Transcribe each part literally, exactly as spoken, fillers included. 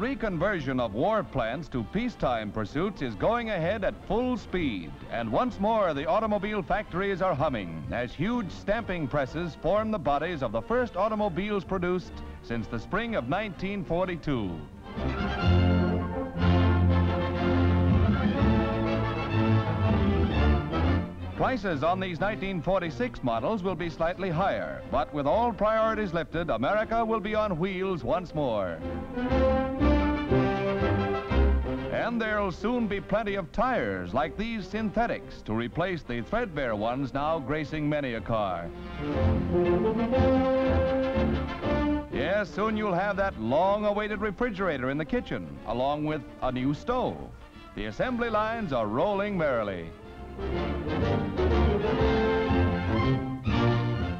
reconversion of war plants to peacetime pursuits is going ahead at full speed. And once more, the automobile factories are humming as huge stamping presses form the bodies of the first automobiles produced since the spring of nineteen forty-two. Prices on these nineteen forty-six models will be slightly higher, but with all priorities lifted, America will be on wheels once more. And there'll soon be plenty of tires like these synthetics to replace the threadbare ones now gracing many a car. Yes, soon you'll have that long-awaited refrigerator in the kitchen, along with a new stove. The assembly lines are rolling merrily.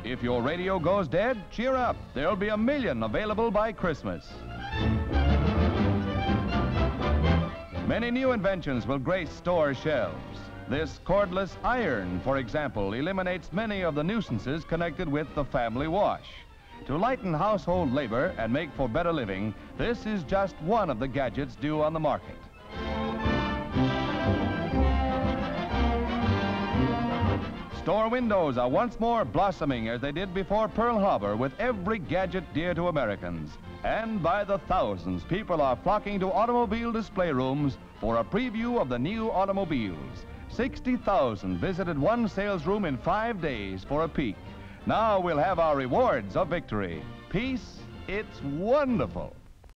If your radio goes dead, cheer up. There'll be a million available by Christmas. Many new inventions will grace store shelves. This cordless iron, for example, eliminates many of the nuisances connected with the family wash. To lighten household labor and make for better living, this is just one of the gadgets due on the market. Store windows are once more blossoming as they did before Pearl Harbor, with every gadget dear to Americans. And by the thousands, people are flocking to automobile display rooms for a preview of the new automobiles. sixty thousand visited one sales room in five days for a peek. Now we'll have our rewards of victory. Peace, it's wonderful.